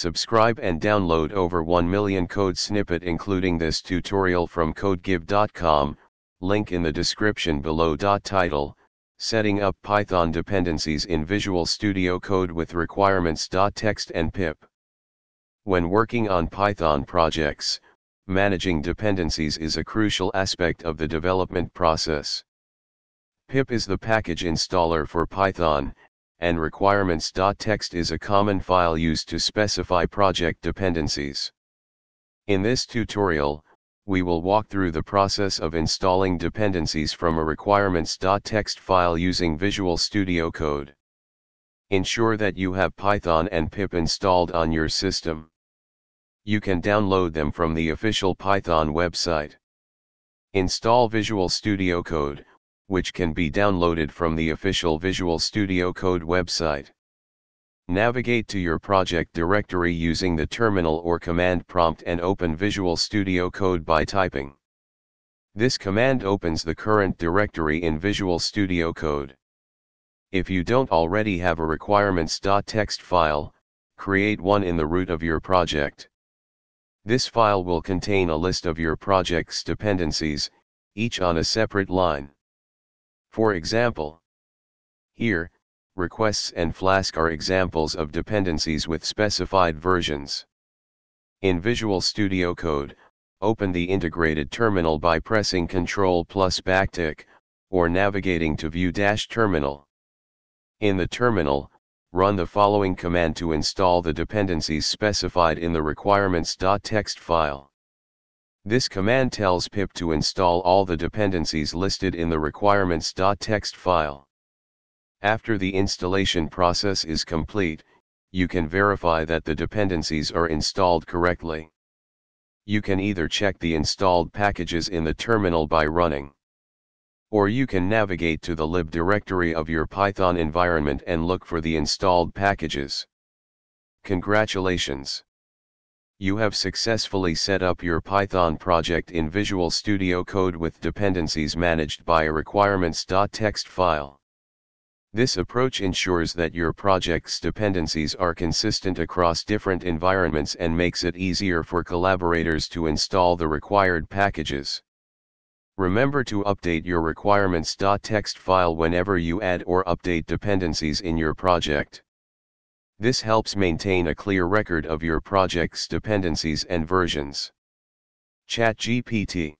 Subscribe and download over 1 million code snippet including this tutorial from CodeGive.com, link in the description below. Title: Setting up Python dependencies in Visual Studio Code with requirements.txt and pip. When working on Python projects, managing dependencies is a crucial aspect of the development process. Pip is the package installer for Python, and requirements.txt is a common file used to specify project dependencies. In this tutorial, we will walk through the process of installing dependencies from a requirements.txt file using Visual Studio Code. Ensure that you have Python and pip installed on your system. You can download them from the official Python website. Install Visual Studio Code, which can be downloaded from the official Visual Studio Code website. Navigate to your project directory using the terminal or command prompt and open Visual Studio Code by typing. This command opens the current directory in Visual Studio Code. If you don't already have a requirements.txt file, create one in the root of your project. This file will contain a list of your project's dependencies, each on a separate line. For example, here, requests and flask are examples of dependencies with specified versions. In Visual Studio Code, open the integrated terminal by pressing Ctrl+, or navigating to View-Terminal. In the terminal, run the following command to install the dependencies specified in the requirements.txt file. This command tells pip to install all the dependencies listed in the requirements.txt file. After the installation process is complete, you can verify that the dependencies are installed correctly. You can either check the installed packages in the terminal by running, or you can navigate to the lib directory of your Python environment and look for the installed packages. Congratulations! You have successfully set up your Python project in Visual Studio Code with dependencies managed by a requirements.txt file. This approach ensures that your project's dependencies are consistent across different environments and makes it easier for collaborators to install the required packages. Remember to update your requirements.txt file whenever you add or update dependencies in your project. This helps maintain a clear record of your project's dependencies and versions. ChatGPT